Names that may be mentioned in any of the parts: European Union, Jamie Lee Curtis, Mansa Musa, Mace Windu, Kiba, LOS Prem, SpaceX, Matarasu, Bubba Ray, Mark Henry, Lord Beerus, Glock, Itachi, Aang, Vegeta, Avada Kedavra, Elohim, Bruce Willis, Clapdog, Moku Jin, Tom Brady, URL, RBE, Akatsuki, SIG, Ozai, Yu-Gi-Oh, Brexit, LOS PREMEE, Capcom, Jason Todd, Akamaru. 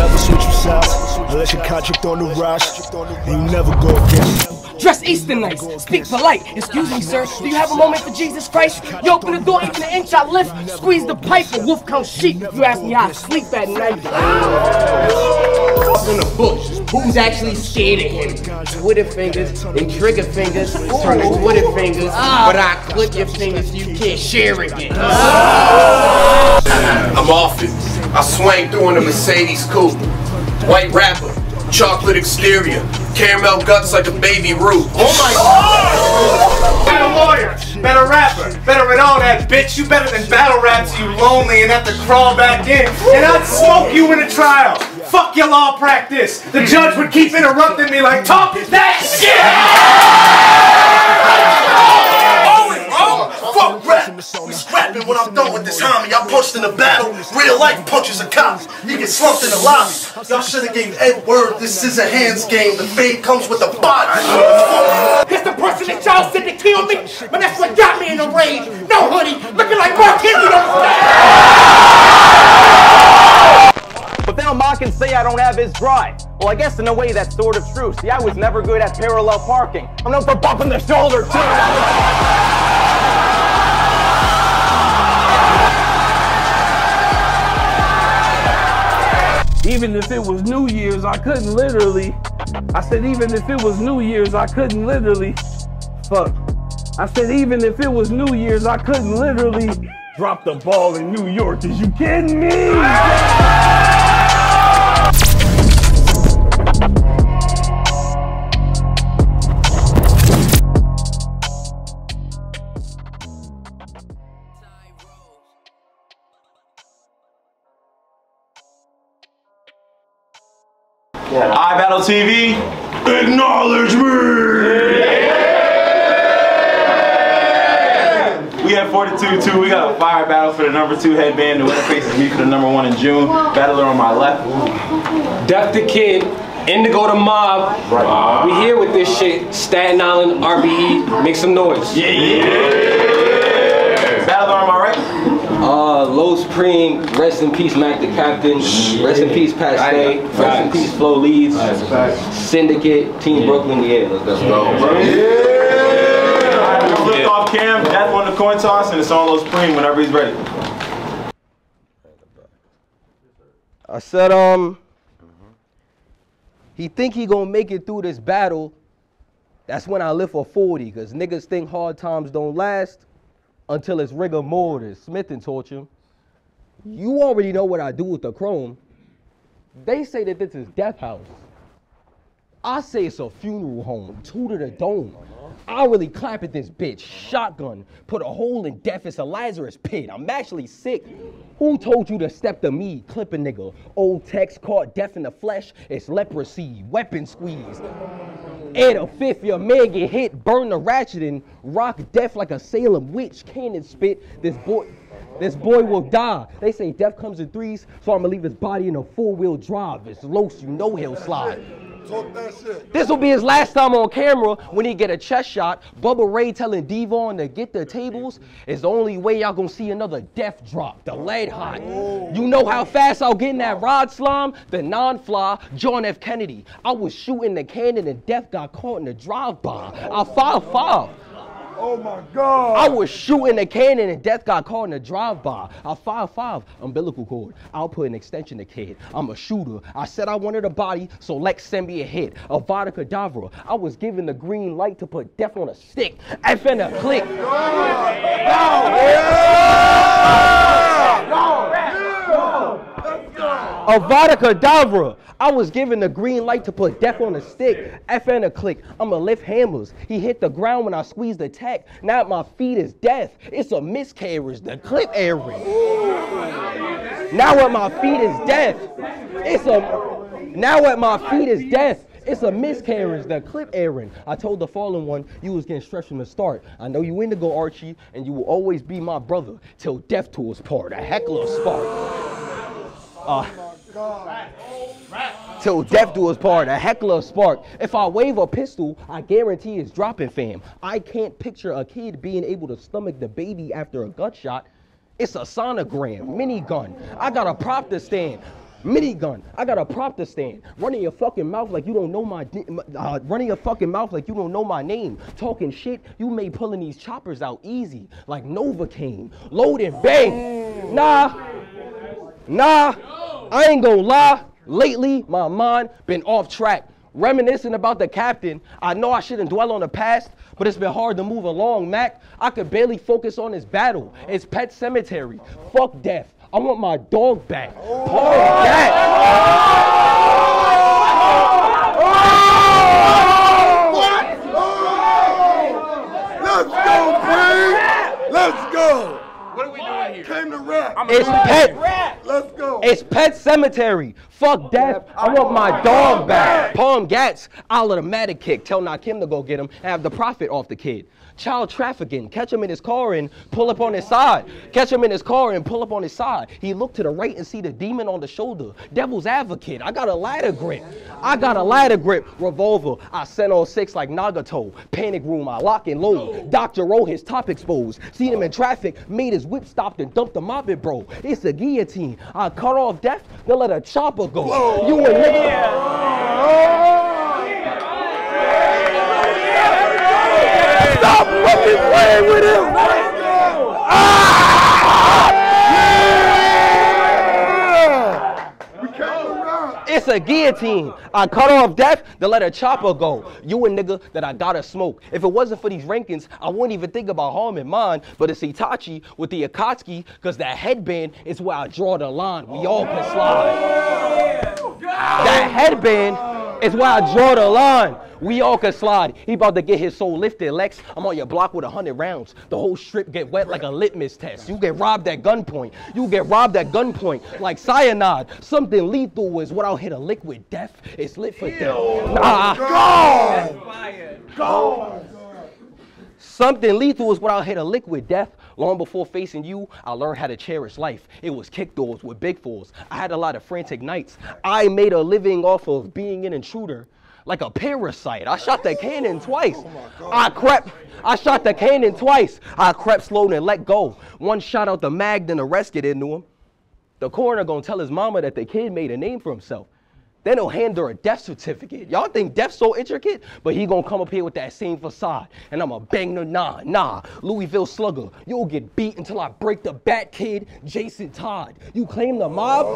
never switch your sides unless your contract on the rise. You never go against. Dress Eastern nice, speak polite. Excuse me, sir, do you have a moment for Jesus Christ? You open the door, even an inch I lift, squeeze the pipe, a wolf comes sheep. If you ask me how I sleep at night, in the bush. Who's actually scared of him? Twitter fingers and trigger fingers turn to Twitter fingers, but I clip your fingers so you can't share again. I'm off it. I swang through in a Mercedes coupe. White rapper, chocolate exterior, caramel guts like a baby root. Oh my God! Better lawyer, better rapper, better at all that, bitch. You better than battle raps, you lonely and have to crawl back in. And I'd smoke you in a trial. Fuck your law practice. The judge would keep interrupting me like, talk that shit! Fuck rap. We scrapping when I'm done with this homie. I punched in a battle. Real life punches a cop. You get slumped in the lobby. Y'all should've gave Ed word. This is a hands game. The fade comes with a body. That's the person that y'all said to kill me, but that's what got me in a rage. No hoodie, looking like Mark Henry on the But now Ma can say I don't have his drive. Well, I guess in a way that's sort of true. See, I was never good at parallel parking. I'm known for bumping the shoulder, too. Even if it was New Year's, I couldn't literally. I said, even if it was New Year's, I couldn't literally. Fuck. I said, even if it was New Year's, I couldn't literally drop the ball in New York. Is you kidding me? Yeah. iBattle TV, acknowledge me! Yeah. We have 42-2, we got a fire battle for the #2 headband, the winner faces me for the #1 in June. Battler on my left. Death the Kid, Indigo the Mob. Right. We here with this shit, Staten Island, RBE, make some noise. Yeah! Battler on my right. LOS Prem, rest in peace Mac the Captain, rest in peace Paste, rest in peace Flo Leeds, Syndicate, Team Brooklyn, yeah, let's go. Yeah! Alright, we're gonna lift off Cam, Death won the coin toss, and it's on LOS Prem whenever he's ready. I said, he think he gonna make it through this battle, that's when I lift for 40, cause niggas think hard times don't last until it's rigor mortis, Smith and torture. You already know what I do with the chrome. They say that this is Death House. I say it's a funeral home, two to the dome. I really clap at this bitch, shotgun, put a hole in Death, it's a Lazarus pit. I'm actually sick. Who told you to step to me, clip a nigga? Old text caught Death in the flesh, it's leprosy, weapon squeeze. Add a fifth, your man get hit, burn the ratchet and rock Death like a Salem witch, cannon spit, this boy will die. They say Death comes in threes, so I'ma leave his body in a 4-wheel drive. It's Los, you know he'll slide. Talk that shit. This will be his last time on camera when he get a chest shot. Bubba Ray telling Devon to get the tables. It's the only way y'all gonna see another Death drop. The lead hot. Ooh. You know how fast I'll get in that rod slime? The non-fly John F. Kennedy. I was shooting the cannon and Death got caught in the drive-by. I 5-5. Oh my God. I was shooting a cannon and Death got caught in a drive-by. I 5-5 umbilical cord. I'll put an extension to kid. I'm a shooter. I said I wanted a body, so Lex send me a hit. Avada Kedavra. I was given the green light to put Death on a stick. F in a click. Yeah. Yeah. Yeah. Avada Kedavra. I was given the green light to put Death on a stick, FN a click, I'ma lift hammers. He hit the ground when I squeezed the tack, now at my feet is Death. It's a miscarriage, the clip airing. Now at my feet is Death. It's a miscarriage, the clip airing. I told the fallen one you was getting stretched from the start. I know you indigo Archie, and you will always be my brother, till death to us part, a heckler spark. Till death do us part, a heckler spark. If I wave a pistol, I guarantee it's dropping, fam. I can't picture a kid being able to stomach the baby after a gunshot. It's a sonogram, minigun. I got a prop to stand. Minigun. I got a prop to stand. Running your fucking mouth like you don't know my running your fucking mouth like you don't know my name. Talking shit, you may pulling these choppers out easy like Novocaine. Load and bang. Nah. I ain't gonna lie. Lately, my mind been off track. Reminiscing about the captain, I know I shouldn't dwell on the past, but it's been hard to move along, Mac. I could barely focus on his battle. It's Pet Cemetery. Fuck death. I want my dog back. Oh. Party back. Oh. Oh. Let's go, Bree. Let's go. What are we doing here? Came to rap. It's Pet. Let's go. It's Pet Cemetery. Fuck death. I want my dog back. Palm Gats. I'll let a Matic kick. Tell Nakim to go get him and have the profit off the kid. Child trafficking. Catch him in his car and pull up on his side. He looked to the right and see the demon on the shoulder. Devil's advocate. I got a ladder grip. Revolver. I sent all six like Nagato. Panic room. I lock and load. Dr. Rowe, his top exposed. Seen him in traffic. Made his whip stopped and dumped the mob at bro. It's a guillotine. I cut off death. Then let a chopper go. Whoa. You and nigga. Stop fucking playing with him! Ah! Yeah! We came around. It's a guillotine. I cut off death to let a chopper go. You a nigga that I gotta smoke. If it wasn't for these rankings, I wouldn't even think about harming mine. But it's Itachi with the Akatsuki, cause that headband is where I draw the line. We all can slide. That headband is where I draw the line. We all can slide. He about to get his soul lifted, Lex. I'm on your block with 100 rounds. The whole strip get wet like a litmus test. You get robbed at gunpoint. Like cyanide. Something lethal is what I'll hit a liquid death. It's lit for death. Nah. Go! Something lethal is what I'll hit a liquid death. Long before facing you, I learned how to cherish life. It was kick doors with big fours. I had a lot of frantic nights. I made a living off of being an intruder. Like a parasite. I shot the cannon twice. I crept slow and let go. One shot out the mag, then the rest get into him. The coroner gonna tell his mama that the kid made a name for himself. Then he'll hand her a death certificate. Y'all think death's so intricate? But he gonna come up here with that same facade. And I'ma bang the nah. Louisville slugger. You'll get beat until I break the bat kid, Jason Todd. You claim the mob?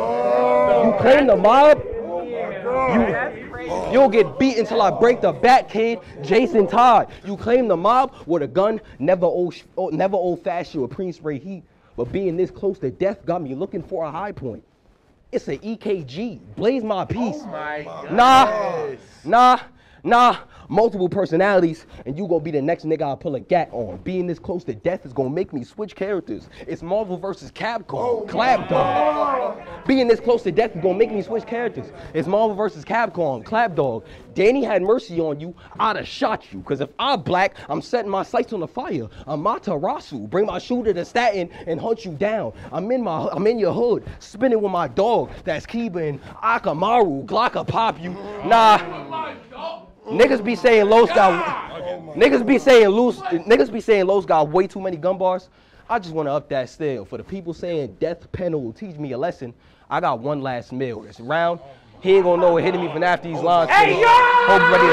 You'll get beat until I break the bat kid, Jason Todd. You claim the mob with a gun, never old-fashioned with pre-spray heat. But being this close to death got me looking for a high point. It's an EKG. Blaze my piece. Oh my nah. Multiple personalities, and you gonna be the next nigga I pull a gat on. Being this close to death is gonna make me switch characters. It's Marvel versus Capcom. Oh, Clapdog. Being this close to death is gonna make me switch characters. It's Marvel versus Capcom. Clapdog. Danny had mercy on you. I'd have shot you. Cause if I'm black, I'm setting my sights on the fire. I'm Matarasu. Bring my shooter to Staten and hunt you down. I'm in your hood, spinning with my dog. That's Kiba and Akamaru. Glocka pop you. Nah. Niggas be saying Los got way too many gun bars. I just want to up that still. For the people saying death panel will teach me a lesson, I got one last meal. It's round. He ain't gonna know what hitting me from after these lines. Hey, yo! Hope you're ready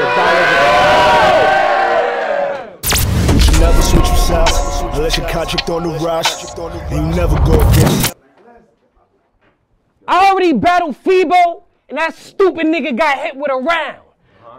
to die. You should never switch your sides unless your contract on the rise. You never go again. I already battled Feebo, and that stupid nigga got hit with a round.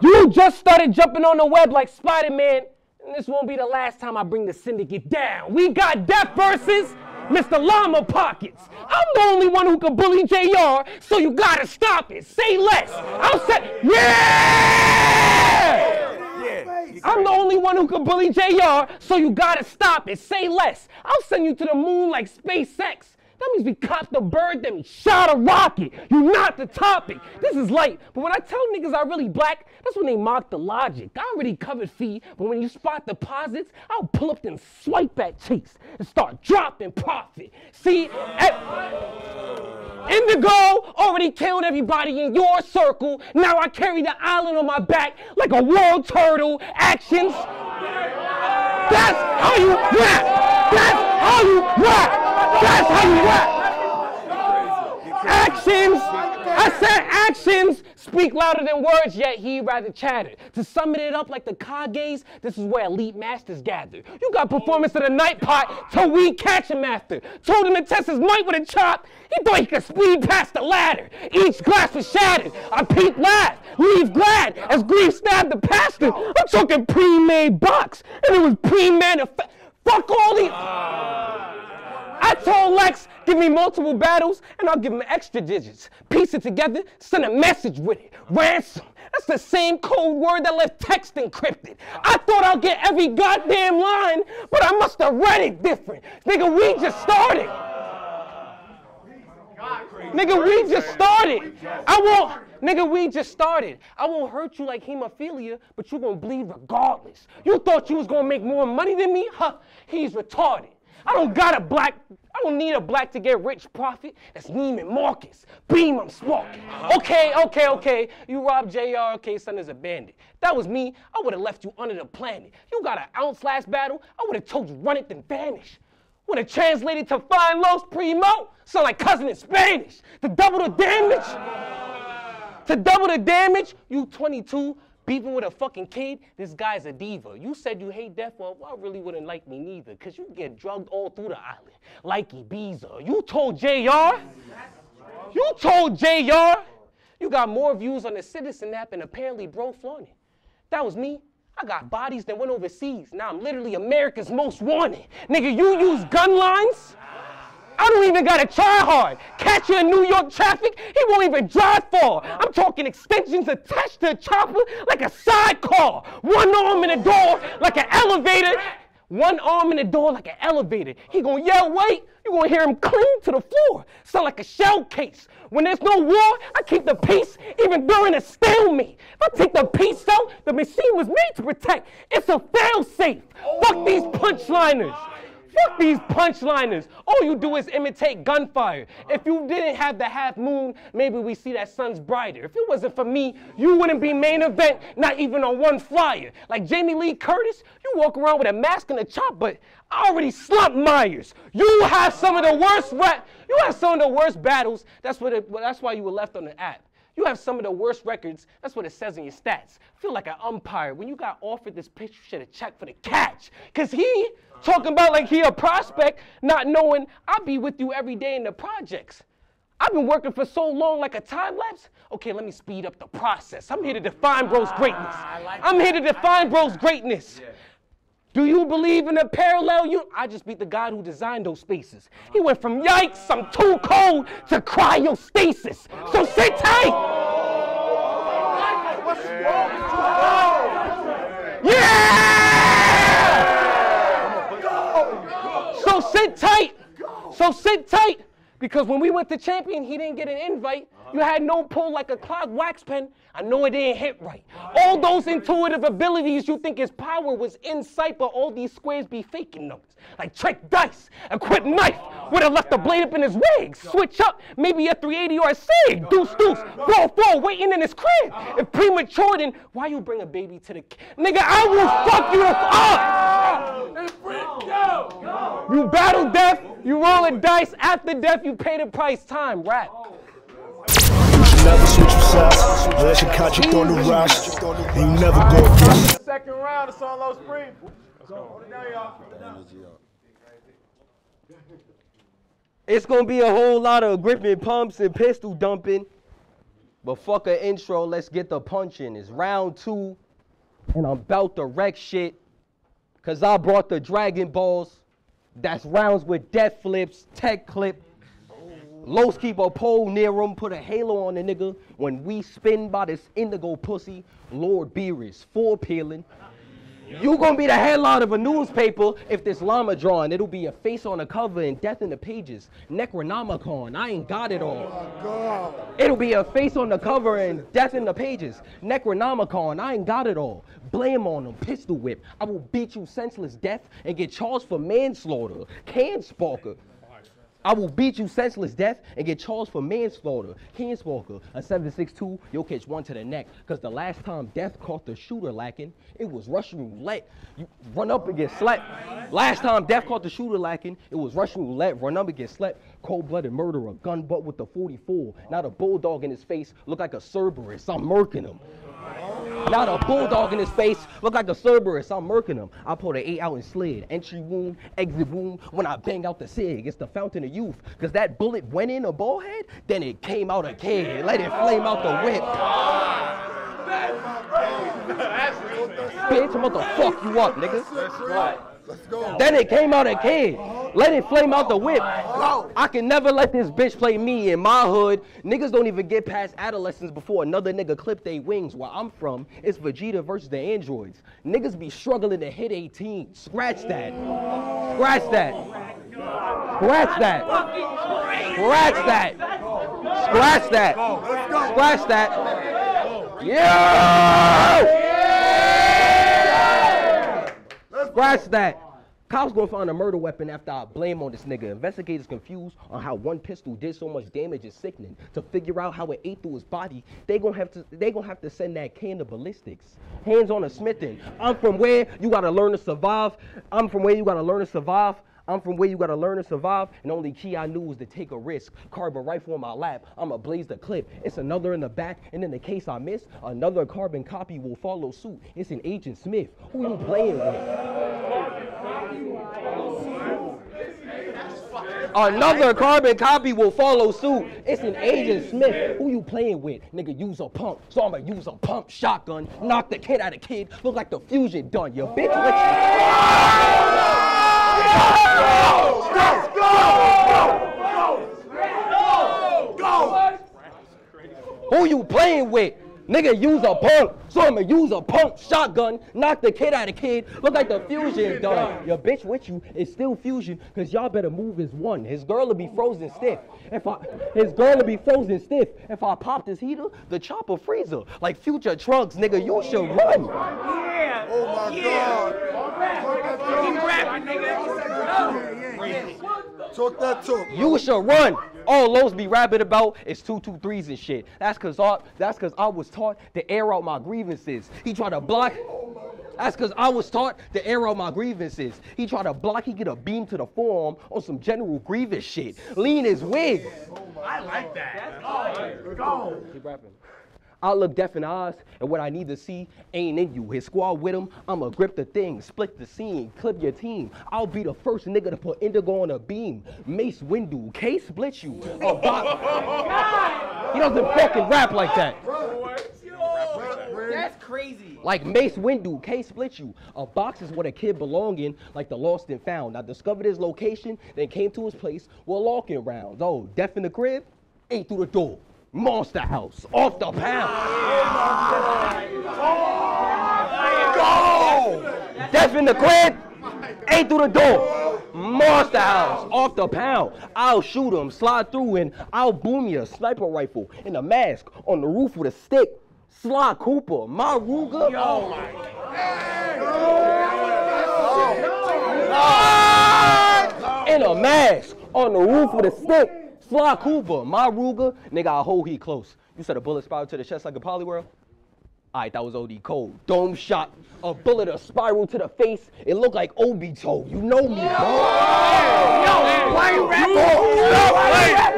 You just started jumping on the web like Spider-Man, and this won't be the last time I bring the syndicate down. We got Death versus Mr. Llama Pockets. I'm the only one who can bully JR, so you gotta stop it. Say less. I'm the only one who can bully JR, so you gotta stop it. Say less. I'll send you to the moon like SpaceX. That means we caught the bird, then we shot a rocket. You not the topic. This is light. But when I tell niggas I really black, that's when they mock the logic. I already covered fee, but when you spot deposits, I'll pull up and swipe at Chase and start dropping profit. See, Indigo already killed everybody in your circle. Now I carry the island on my back like a world turtle. Actions. That's how you rap. That's how you rap. Actions, I said actions speak louder than words, yet he rather chattered. To sum it up like the Kages, this is where elite masters gather. You got performance of the night pot till we catch him after. Told him to test his might with a chop. He thought he could speed past the ladder. Each glass was shattered. I peeped laugh, leave glad, as grief stabbed the pastor. I'm talking pre-made box, and it was pre-manifest. Fuck all these. I told Lex, give me multiple battles, and I'll give him extra digits. Piece it together, send a message with it. Ransom. That's the same code word that left text encrypted. I thought I'd get every goddamn line, but I must have read it different. Nigga, we just started. Nigga, we just started. I won't, nigga, we just started. I won't hurt you like hemophilia, but you gonna bleed regardless. You thought you was gonna make more money than me? Huh, he's retarded. I don't need a black to get rich profit. That's Neiman Marcus. Beam, I'm smoking. Okay. You robbed JR, okay, son is a bandit. That was me. I would have left you under the planet. You got an ounce last battle. I would have told you run it then vanish. Would have translated to find Los Primo. Sound like cousin in Spanish. To double the damage. You 22. Beefing with a fucking kid, this guy's a diva. You said you hate death, well, I really wouldn't like me neither, cause you get drugged all through the island, like Ibiza. You told JR? You got more views on the Citizen app and apparently bro flaunted. That was me. I got bodies that went overseas. Now I'm literally America's most wanted. Nigga, you use gun lines? I don't even gotta try hard. Catch you in New York traffic, he won't even drive far. I'm talking extensions attached to a chopper like a sidecar. One arm in a door like an elevator. He gonna yell, wait, you gonna hear him cling to the floor. Sound like a shell case. When there's no war, I keep the peace even during a stalemate. If I take the peace out, the machine was made to protect. It's a fail-safe. Fuck these punchliners. All you do is imitate gunfire. If you didn't have the half moon, maybe we see that sun's brighter. If it wasn't for me, you wouldn't be main event, not even on one flyer. Like Jamie Lee Curtis, you walk around with a mask and a chop, but I already slumped Myers. You have some of the worst battles. That's why you were left on the app. You have some of the worst records. That's what it says in your stats. Feel like an umpire. When you got offered this pitch, you should have checked for the catch. Cause he talking about like he a prospect, not knowing I be with you every day in the projects. I've been working for so long like a time lapse. Okay, let me speed up the process. I'm here to define bro's greatness. Do you believe in a parallel? I just beat the God who designed those spaces. He went from yikes, I'm too cold, to cryostasis. So sit tight. What's wrong? Yeah! So sit tight. Because when we went to champion, he didn't get an invite. You had no pull like a clogged wax pen. I know it didn't hit right. All those intuitive abilities you think is power was in sight, but all these squares be faking numbers. Like trick dice, a quick knife, would have left the blade up in his wig. Switch up, maybe a 380 or a SIG. Deuce, 4-4, waiting in his crib. If premature, then why you bring a baby to the kid? Nigga, I will fuck you up. You battle death, you roll a dice. After death, you pay the price. Time, rap. Never switch your sides, unless you catch it on the rocks. You never go through. Second round, it's on Los Preme. Hold it down, y'all. It's gonna be a whole lot of gripping pumps and pistol dumping. But fuck an intro, let's get the punch in. It's round two, and I'm about to wreck shit. Cause I brought the Dragon Balls. That's rounds with death flips, tech clip. Los keep a pole near him, put a halo on the nigga. When we spin by this indigo pussy, Lord Beerus, for peeling. You gonna be the headline of a newspaper if this llama drawing. It'll be a face on the cover and death in the pages. Necronomicon, I ain't got it all. It'll be a face on the cover and death in the pages. Necronomicon, I ain't got it all. Blame on him, pistol whip. I will beat you senseless, death, and get charged for manslaughter. Cansparker. I will beat you senseless, death, and get charged for manslaughter. Cansparker, a 7.62, you'll catch one to the neck. Cause the last time death caught the shooter lacking, it was Russian roulette. You run up and get slept. cold-blooded murderer, gun butt with the 44. Not a bulldog in his face, look like a Cerberus, I'm murking him. Not a bulldog in his face, look like a Cerberus, I'm murking him. I pulled an 8 out and slid, entry wound, exit wound. When I bang out the SIG, it's the fountain of youth. Cause that bullet went in a ball head, then it came out a kid. Let it flame out the whip. Bitch, I'm about to fuck you up, nigga. Let's go. Then it came out a kid. Let it flame out the whip. I can never let this bitch play me in my hood. Niggas don't even get past adolescence before another nigga clip they wings. Where I'm from, it's Vegeta versus the androids. Niggas be struggling to hit 18. Scratch that. Scratch that. Scratch that. Scratch that. Scratch that. Scratch that. Yeah! Scratch that. Cops gonna find a murder weapon after I blame on this nigga. Investigators confused on how one pistol did so much damage is sickening. To figure out how it ate through his body, they gonna have to send that can to ballistics. Hands on a smitten. I'm from where you gotta learn to survive. I'm from where you gotta learn to survive. I'm from where you gotta learn to survive, and the only key I knew was to take a risk. Carbon rifle on my lap, I'ma blaze the clip. It's another in the back, and in the case I miss, another carbon copy will follow suit. It's an Agent Smith. Who you playing with? Another carbon copy will follow suit. It's an Agent Smith. Who you playing with? Nigga, use a pump. So I'ma use a pump shotgun. Knock the kid out of kid. Look like the fusion done, you bitch. Let's go! Go! Go! Who you playing with? Nigga, use a pump. So I'ma use a pump shotgun. Knock the kid out of kid. Look like the fusion done. Your bitch with you is still fusion, cause y'all better move as one. His girl'll be frozen stiff. If I pop this heater, the chopper freezer. Like Future Trunks, nigga, you should run. Yeah. Oh my God. Keep rapping, nigga. Talk that talk. You should run. All Lowe's be rapping about is 223s and shit. That's cause I was taught to air out my grievances. He tried to block, he get a beam to the forearm on some general grievance shit. Lean his wig. I like that. That's go. Keep rapping. I look deaf in the eyes, and what I need to see ain't in you. His squad with him, I'ma grip the thing, split the scene, clip your team. I'll be the first nigga to put indigo on a beam. Mace Windu, K split you. He doesn't fucking rap like that. That's crazy. Like Mace Windu, K split you. A box is what a kid belong in, like the lost and found. I discovered his location, then came to his place, we're walking rounds. Oh, deaf in the crib, ain't through the door. Monster House, off the pound. Go! Death in the crib, ain't through the door. Monster House, off the pound. I'll shoot him, slide through, and I'll boom you. Sniper rifle in a mask, on the roof with a stick. Sly Cooper, my Ruger. Oh my God. In a mask, on the roof with a stick. Fly Cooper, my Ruger, nigga, I hold he close. You said a bullet spiral to the chest like a Polyworld? Alright, that was OD Cold. Dome shot, a bullet, a spiral to the face. It looked like Obito. You know me, bro. Yo, why you rapping?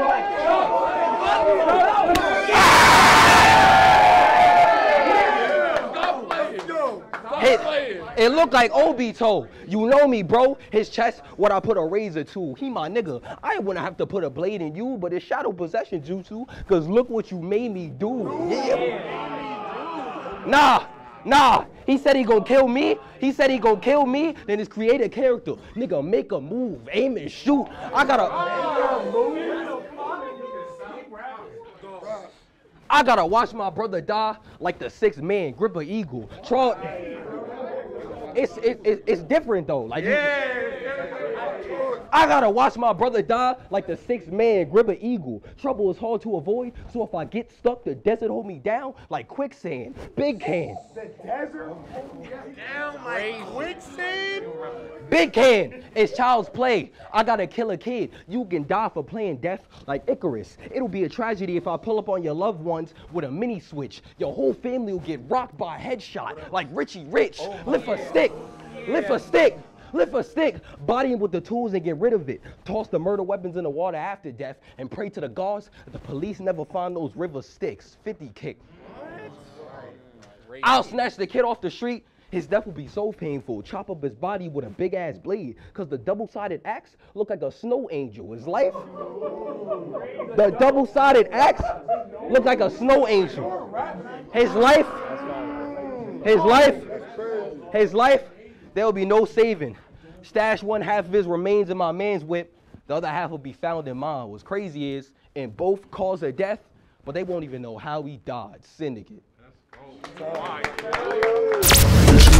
It looked like Obito. You know me, bro. His chest, what I put a razor to. He my nigga. I wouldn't have to put a blade in you, but it's shadow possession jutsu, cause look what you made me do. Yeah. Nah. He said he gonna kill me. Then his creative character. Nigga, make a move. Aim and shoot. I gotta watch my brother die like the sixth man, grip an eagle. It's different though. Like I gotta watch my brother die like the sixth man, grip an eagle. Trouble is hard to avoid, so if I get stuck, the desert hold me down like quicksand. Big can. The desert hold me down like quicksand? Big can. It's child's play. I gotta kill a kid. You can die for playing death like Icarus. It'll be a tragedy if I pull up on your loved ones with a mini switch. Your whole family will get rocked by a headshot like Richie Rich. Lift a stick. Lift a stick, body him with the tools and get rid of it. Toss the murder weapons in the water after death and pray to the gods that the police never find those river sticks. 50 kick. What? I'll snatch the kid off the street. His death will be so painful. Chop up his body with a big ass blade, cause the double-sided axe look like a snow angel. His life, the double-sided axe look like a snow angel. His life, there will be no saving. Stash one half of his remains in my man's whip. The other half will be found in mine. What's crazy is, in both cause of death, but they won't even know how he died. Syndicate. You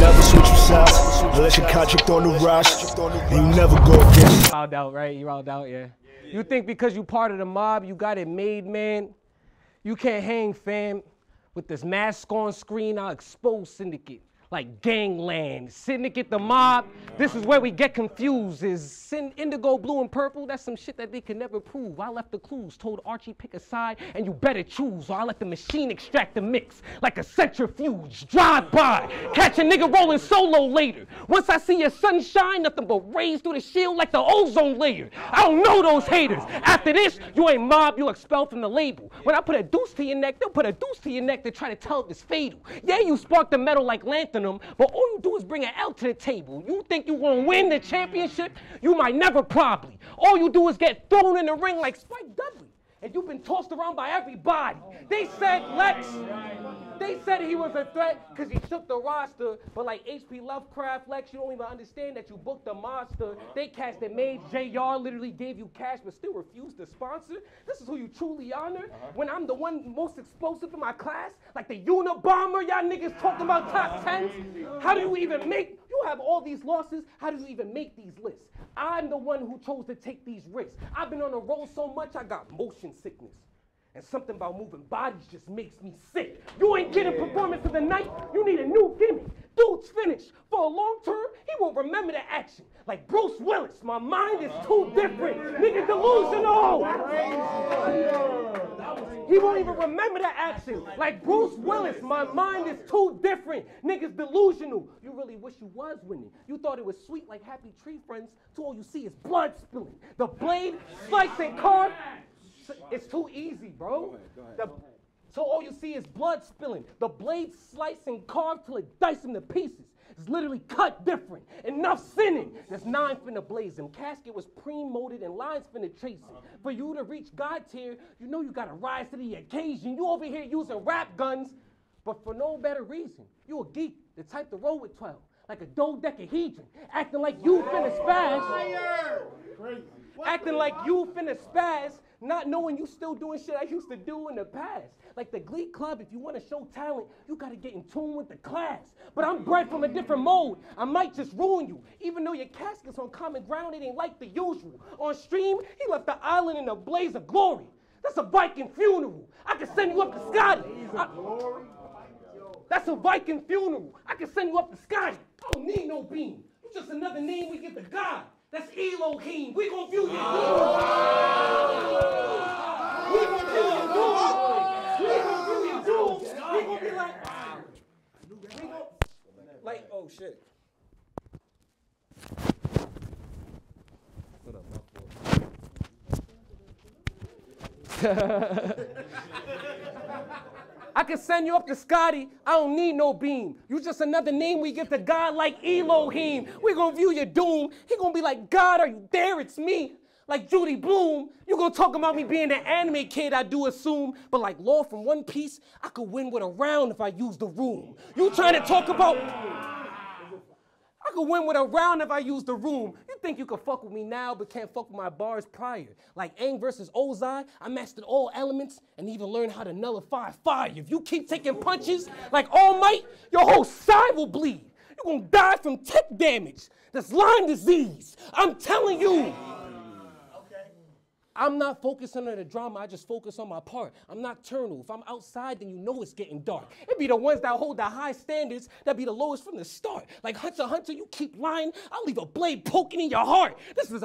never switch your sides unless your contract on the rocks. You never go against. You're all out, right? You're all out, yeah. You think because you part of the mob, you got it made, man? You can't hang, fam. With this mask on screen, I'll expose Syndicate like Gangland. Syndicate the mob. This is where we get confused. Is indigo, blue, and purple? That's some shit that they can never prove. I left the clues, told Archie pick a side, and you better choose, or I let the machine extract the mix like a centrifuge. Drive by, catch a nigga rolling solo later. Once I see your sunshine, nothing but rays through the shield like the ozone layer. I don't know those haters. After this, you ain't mob, you expelled from the label. When I put a deuce to your neck, they'll put a deuce to your neck to try to tell if it's fatal. Yeah, you spark the metal like lantern, but all you do is bring an L to the table. You think you gonna win the championship? You might never, probably. All you do is get thrown in the ring like Spike Dudley, and you've been tossed around by everybody. They said Lex, they said he was a threat because he shook the roster, but like H.P. Lovecraft, Lex, you don't even understand that you booked the monster. They cast the mage, JR literally gave you cash but still refused to sponsor. This is who you truly honor when I'm the one most explosive in my class, like the Unabomber. Y'all niggas talking about top 10s. How do you even make, you have all these losses, how do you even make these lists? I'm the one who chose to take these risks. I've been on the road so much, I got motion sickness. And something about moving bodies just makes me sick. You ain't getting performance of the night. You need a new gimmick. Dude's finished. For a long term, he won't remember the action. Like Bruce Willis, my mind is too different. Nigga delusional. He won't even remember the action. Like Bruce Willis, my mind is too different. Niggas delusional. You really wish you was winning. You thought it was sweet like Happy Tree Friends. To all you see is blood spilling. The blade, slice and carve. It's too easy, bro. Go ahead. So all you see is blood spilling. The blade slice and carve till it dice him to pieces. It's literally cut different. Enough sinning. There's nine finna blaze him. Casket was pre-molded and lines finna chase him. For you to reach God tier, you know you gotta rise to the occasion. You over here using rap guns, but for no better reason. You a geek, the type to roll with 12. Like a dodecahedron, acting like you finna spaz. Acting like you finna spaz, not knowing you still doing shit I used to do in the past. Like the Glee Club, if you want to show talent, you got to get in tune with the class. But I'm bred from a different mold. I might just ruin you. Even though your casket's on common ground, it ain't like the usual. On stream, he left the island in a blaze of glory. That's a Viking funeral. I can send you up to Scotty. That's a Viking funeral. I can send you up to Scotty. I don't need no beam. You just another name we give to God. That's Elohim. We gonna view your demons. We gonna view your doom. We gonna view your doom. We gonna be like, we gonna, like, oh shit. What up, I can send you up to Scotty. I don't need no beam. You just another name we give to God like Elohim. We're going to view your doom. He going to be like, God, are you there? It's me. Like Judy Blume. You going to talk about me being an anime kid, I do assume. But like Law from One Piece, I could win with a round if I use the room. You trying to talk about... I could win with a round if I use the room. You think you could fuck with me now, but can't fuck with my bars prior. Like Aang versus Ozai, I mastered all elements and even learned how to nullify fire. If you keep taking punches like All Might, your whole side will bleed. You're gonna die from tip damage. That's Lyme disease. I'm telling you. I'm not focusing on the drama, I just focus on my part. I'm nocturnal. If I'm outside, then you know it's getting dark. It be the ones that hold the high standards that be the lowest from the start. Like Hunter x Hunter, you keep lying, I'll leave a blade poking in your heart. This is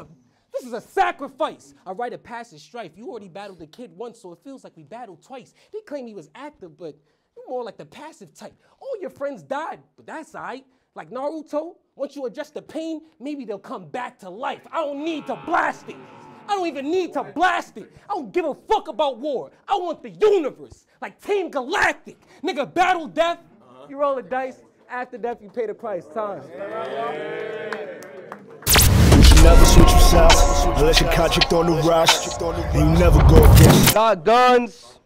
a sacrifice. I write a passage strife. You already battled the kid once, so it feels like we battled twice. They claim he was active, but you're more like the passive type. All your friends died, but that's all right. Like Naruto, once you address the pain, maybe they'll come back to life. I don't need to blast it. I don't even need to blast it. I don't give a fuck about war. I want the universe, like Team Galactic. Nigga, battle death, you roll the dice. After death, you pay the price. Time. You never switch your sides unless your contract on the rise. You never go against. Got guns.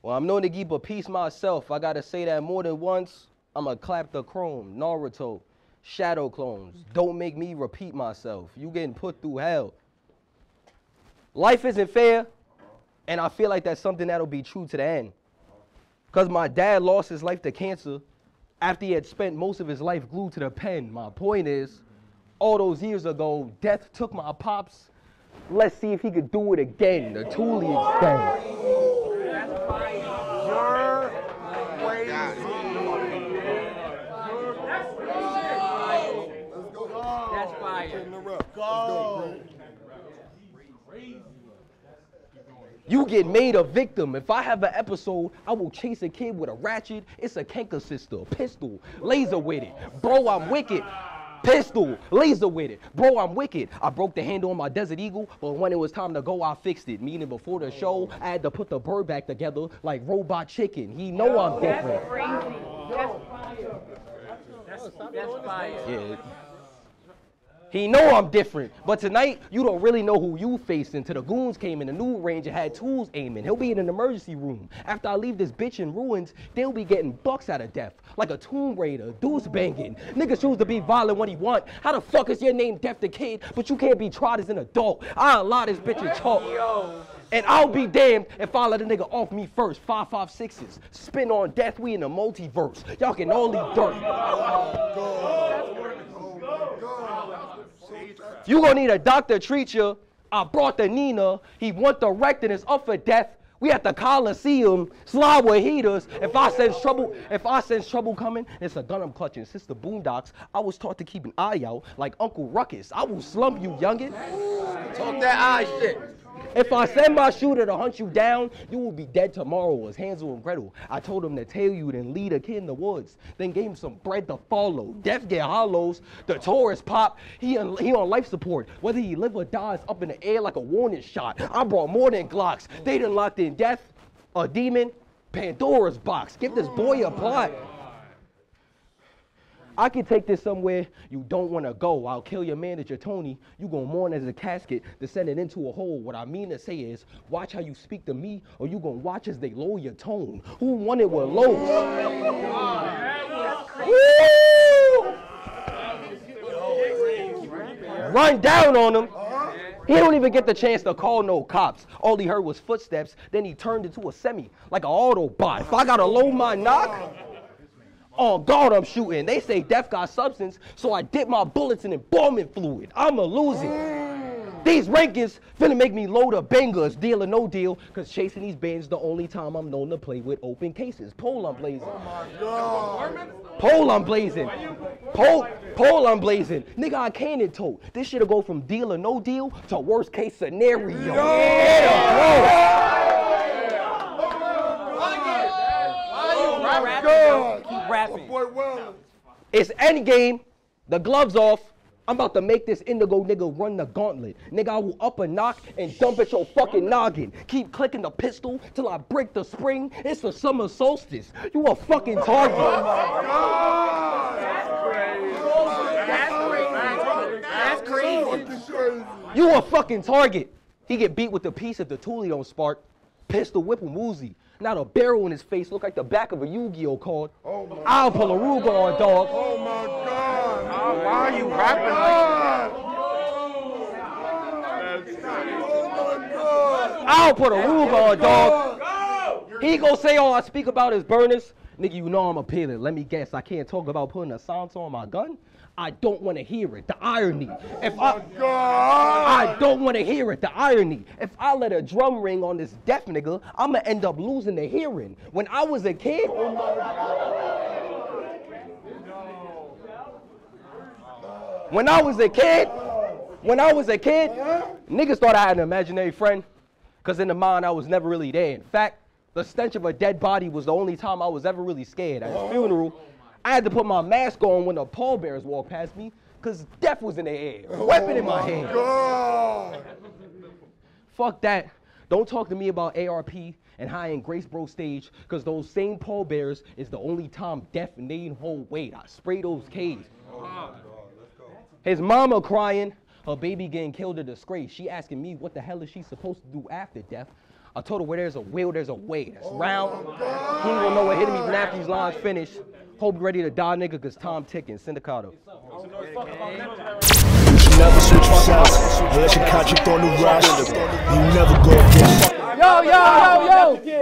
Well, I'm known to keep a piece myself. I gotta say that more than once. I'ma clap the chrome, Naruto, shadow clones. Don't make me repeat myself. You getting put through hell. Life isn't fair, and I feel like that's something that'll be true to the end. Because my dad lost his life to cancer after he had spent most of his life glued to the pen. My point is, all those years ago, death took my pops. Let's see if he could do it again, the Thule extent. That's fire. You're crazy. That's fire. Go. You get made a victim. If I have an episode, I will chase a kid with a ratchet. It's a Kenka sister, pistol, laser with it. Bro, I'm wicked. Pistol, laser with it. Bro, I'm wicked. I broke the handle on my Desert Eagle, but when it was time to go, I fixed it. Meaning before the show, I had to put the bird back together like Robot Chicken. He know I'm different. That's crazy. That's fire. That's fire. Yeah. He know I'm different, but tonight, you don't really know who you facing till the goons came in, the new ranger had tools aiming. He'll be in an emergency room. After I leave this bitch in ruins, they'll be getting bucks out of death, like a Tomb Raider, dudes banging. Niggas choose to be violent when he want. How the fuck is your name Death the Kid, but you can't be tried as an adult? I allow this bitch to talk. And I'll be damned if I let a nigga off me first. 5.56s, spin on death, we in the multiverse. Y'all can all eat dirt. You gonna need a doctor treat you. I brought the Nina. He went direct and is up for death. We at the Coliseum, slide with heaters. If I sense trouble coming, it's a gun I'm clutching. Since the Boondocks, I was taught to keep an eye out, like Uncle Ruckus. I will slump you, youngin. Talk that eye shit. If I send my shooter to hunt you down, you will be dead tomorrow, as Hansel and Gretel. I told him to tail you, then lead a kid in the woods, then gave him some bread to follow. Death get hollows, the tourist pop, he on life support. Whether he live or dies up in the air like a warning shot. I brought more than Glocks. They done locked in death, a demon, Pandora's box. Give this boy a plot. I can take this somewhere you don't want to go. I'll kill your manager, Tony. You gonna mourn as a casket to send it into a hole. What I mean to say is, watch how you speak to me, or you gonna watch as they lower your tone. Who won it with Lowe's? Run down on him. He don't even get the chance to call no cops. All he heard was footsteps, then he turned into a semi, like an Autobot. If I gotta load my knock, oh God, I'm shooting. They say death got substance, so I dip my bullets in embalming fluid. I'm a loser. These rankings finna make me load up bangers, deal or no deal, cause chasing these bands the only time I'm known to play with open cases. Pole I'm blazing. Oh my God. Pole I'm blazing. Pole I'm blazing. Nigga, I cannon tote. This shit'll go from deal or no deal to worst case scenario. Yo. Keep rapping. It's endgame. The gloves off. I'm about to make this indigo nigga run the gauntlet. Nigga, I will up a knock and dump at your fucking noggin. Keep clicking the pistol till I break the spring. It's the summer solstice. You a fucking target. That's crazy. You a fucking target. He get beat with a piece if the Thule don't spark. Pistol whipping woozy. Not a barrel in his face, look like the back of a Yu-Gi-Oh card. Oh, I'll pull a Ruger on, dog. Oh my God. Why are you rapping like that? Oh my God. I'll put a Ruger on, dog. Go. He gonna say all I speak about is burners. Nigga, you know I'm appealing. Let me guess, I can't talk about putting a silencer on my gun? I don't want to hear it. The irony. I don't want to hear it. The irony. If I let a drum ring on this deaf nigga, I'm going to end up losing the hearing. When I was a kid. When I was a kid, niggas thought I had an imaginary friend. Because in the mind, I was never really there. In fact, the stench of a dead body was the only time I was ever really scared. At his funeral, I had to put my mask on when the pallbearers walked past me, because death was in the air, weapon in my hand. God. Fuck that. Don't talk to me about ARP and high in Grace Bro stage, because those same pallbearers is the only time death named whole weight. I spray those Ks. Oh God. His mama crying, her baby getting killed in disgrace. She asking me what the hell is she supposed to do after death. I told her where there's a will, there's a way. That's round. He ain't gonna know what hit me when after these lines finish. Hope ready to die, nigga, cause time ticking. Syndicato. You never switch sides unless your contract on the roster. You never go against.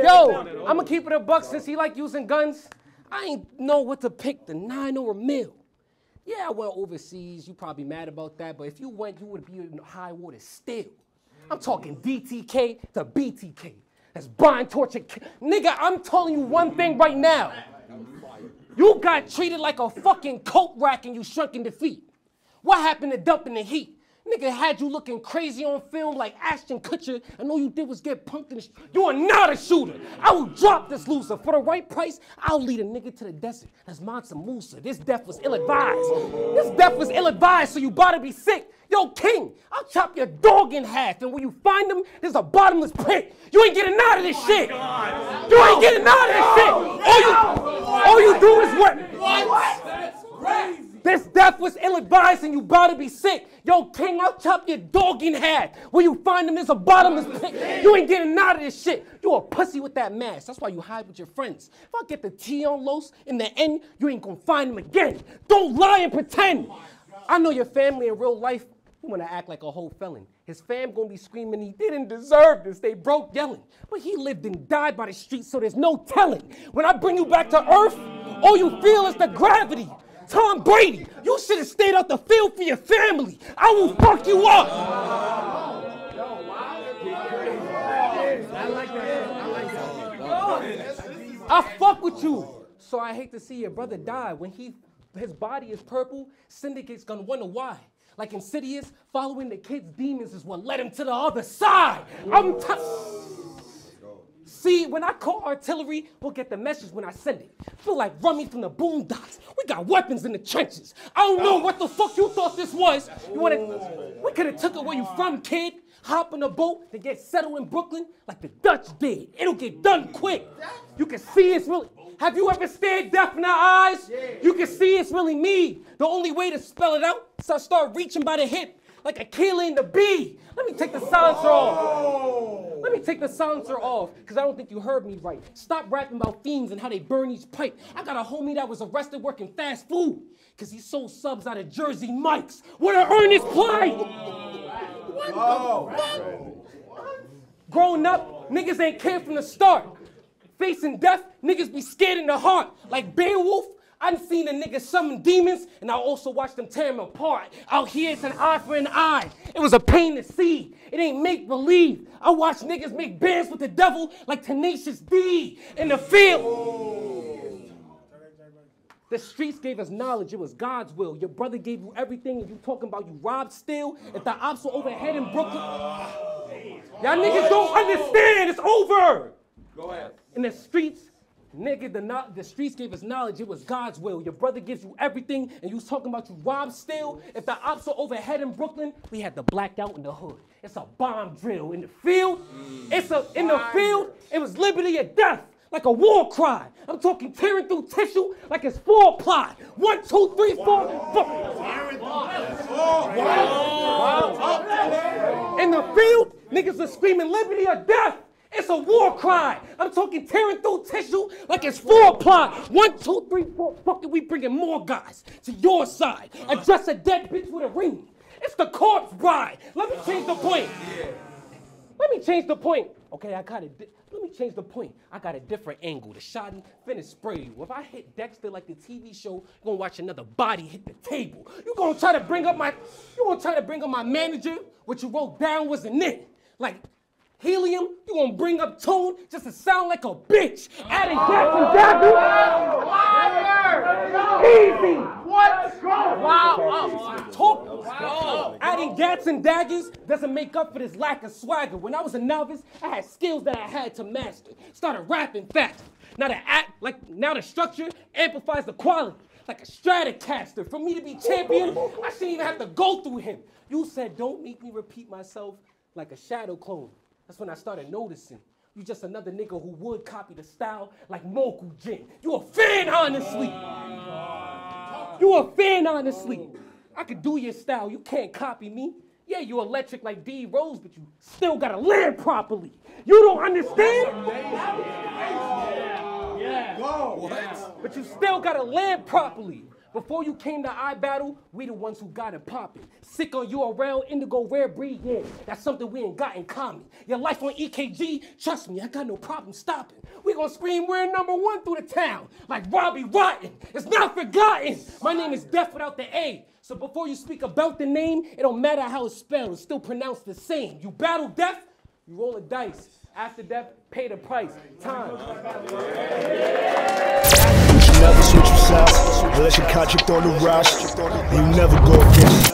Yo, I'ma keep it a buck since he like using guns. I ain't know what to pick, the 9 or a mil. Yeah, I went overseas, you probably mad about that, but if you went, you would be in high water still. I'm talking DTK to BTK. That's blind torture. Nigga, I'm telling you one thing right now. You got treated like a fucking coat rack and you shrunk in defeat. What happened to dumping the heat? Nigga had you looking crazy on film like Ashton Kutcher, and all you did was get pumped in the You are not a shooter. I will drop this loser. For the right price, I'll lead a nigga to the desert. That's Mansa Musa. This death was ill-advised. This death was ill-advised, so you better be sick. Yo, King, I'll chop your dog in half, and when you find him, there's a bottomless pit. You ain't getting out of this shit. God. You ain't getting out of this shit. All you do is work. What? That's crazy. This death was ill-advised and you about to be sick. Yo, King, I'll chop your dog in half. When you find him, there's a bottomless pit. You ain't getting out of this shit. You a pussy with that mask. That's why you hide with your friends. If I get the T on Los, in the end, you ain't gonna find him again. Don't lie and pretend. I know your family in real life, you wanna act like a whole felon. His fam gonna be screaming he didn't deserve this. They broke yelling. But he lived and died by the streets, so there's no telling. When I bring you back to earth, all you feel is the gravity. Tom Brady, you should have stayed out the field for your family. I will fuck you up. I fuck with you. So I hate to see your brother die. When his body is purple, syndicate's gonna wonder why. Like Insidious, following the kid's demons is what led him to the other side. See, when I call artillery, we'll get the message when I send it. Feel like Rummy from the Boondocks. We got weapons in the trenches. I don't know what the fuck you thought this was. You wanna? We could have took it where you from, kid. Hop in a boat and get settled in Brooklyn like the Dutch did. It'll get done quick. You can see it's really... Have you ever stared death in the eyes? You can see it's really me. The only way to spell it out is I start reaching by the hip like Akilah and the bee. Let me take the silencer off. Let me take the silencer off, because I don't think you heard me right. Stop rapping about fiends and how they burn each pipe. I got a homie that was arrested working fast food, because he sold subs out of Jersey Mike's. What an earnest play! What the fuck? Growing up, niggas ain't cared from the start. Facing death, niggas be scared in the heart. Like Beowulf, I've seen a nigga summon demons, and I also watched them tear them apart. Out here, it's an eye for an eye. It was a pain to see. It ain't make-believe. I watched niggas make bands with the devil like Tenacious D in the field. Oh. The streets gave us knowledge. It was God's will. Your brother gave you everything, and you talking about you robbed still. If the ops were overhead in Brooklyn. Y'all niggas don't understand. It's over. Go ahead. In the streets. Nigga, the streets gave us knowledge, it was God's will. Your brother gives you everything, and you was talking about you robbed still. If the ops were overhead in Brooklyn, we had the blackout in the hood. It's a bomb drill in the field. It was liberty or death, like a war cry. I'm talking tearing through tissue like it's 4-ply. 1, 2, 3, 4, wow. In the field, niggas are screaming liberty or death. It's a war cry. I'm talking tearing through tissue like it's 4-ply. 1, 2, 3, 4. Fuck it, we bringing more guys to your side. Address a dead bitch with a ring. It's the corpse bride. Let me change the point. Okay, let me change the point. I got a different angle. The shot and finish spray you. If I hit Dexter like the TV show, you're gonna watch another body hit the table. You gonna try to bring up my manager? What you wrote down wasn't it. Like Helium, you gonna bring up tone just to sound like a bitch. Adding daggers. Easy. What? Wow. Adding gats and daggers doesn't make up for this lack of swagger. When I was a novice, I had skills that I had to master. Started rapping fast. Now the structure amplifies the quality. like a Stratocaster for me to be champion. I shouldn't even have to go through him. You said, don't make me repeat myself like a shadow clone. That's when I started noticing. You just another nigga who would copy the style like Moku Jin. You a fan, honestly. You a fan, honestly. I could do your style. You can't copy me. Yeah, you electric like D. Rose, but you still gotta land properly. You don't understand? What? But you still gotta land properly. Before you came to iBattle, we the ones who got it poppin'. Sick on URL, indigo, rare breed, yeah. That's something we ain't got in common. Your life on EKG, trust me, I got no problem stopping. We gon' scream we're #1 through the town, like Robbie Rotten. It's not forgotten. My name is Death without the A. So before you speak about the name, it don't matter how it's spelled, it's still pronounced the same. You battle death, you roll a dice. After death, pay the price. Time. Never switch your sides, unless your contract on the roster. You never go against